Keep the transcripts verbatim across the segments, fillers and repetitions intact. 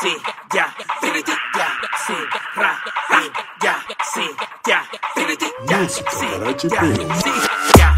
sí, ya, finiti, ya, sí, ra, ra, ya, sí, ya, finiti, ya, sí, ya, sí, ya.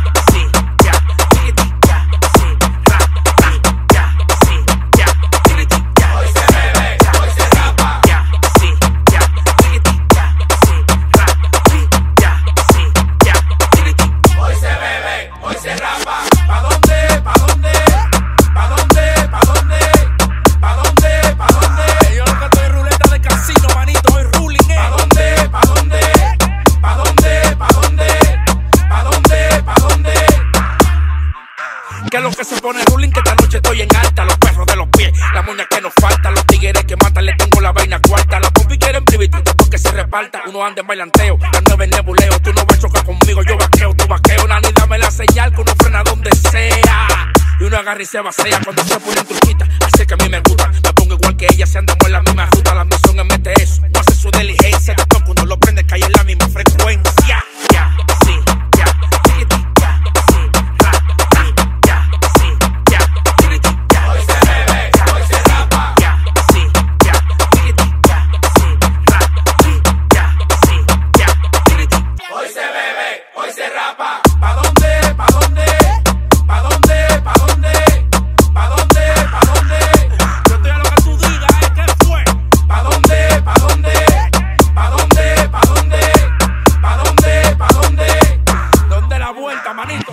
Que los que se pone ruling, que esta noche estoy en alta. Los perros de los pies, la moña que nos falta. Los tigres que matan, le tengo la vaina cuarta. Las popis quieren privitito porque se reparta. Uno anda en bailanteo, la nueve en nebuleo. Tú no vas a chocar conmigo, yo vaqueo, tú vaqueo. Nani, dame la señal que uno frena donde sea. Y uno agarra y se vacía cuando se pone en truquita. Así que a mí me gusta, me pongo igual que ella. Si andamos en la misma ruta, la misión es meter eso. No hace su diligencia, después uno lo prende, cae en la misma frecuencia. Ya, sí, ya, sí, ya, sí.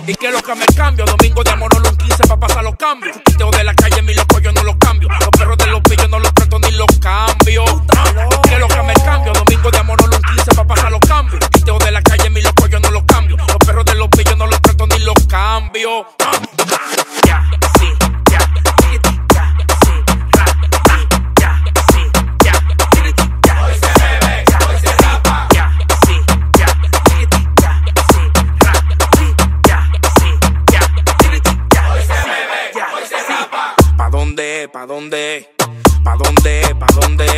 Y que lo que me cambio, domingo de amor, los quince pa' pasar los cambios. Chuteo de la calle, mi loco, yo no los cambio. Los perros de los pillos no los presto ni los cambio. Y que lo que me cambio, domingo de amor, los quince pa' pasar los cambios. Chuteo de la calle, mi loco, yo no los cambio. Los perros de los pillos no los presto ni los cambio. Ya, sí, ya, sí, ya, sí, ra, ra, ya, sí, ya, sí, ya. Hoy se bebe, hoy se rapa. Ya, sí, ya, sí, ya, sí, ra, sí, ya, sí, ya, sí, ya. Hoy se bebe, hoy se rapa. ¿Pa dónde? ¿Pa dónde? ¿Pa dónde? ¿Pa dónde?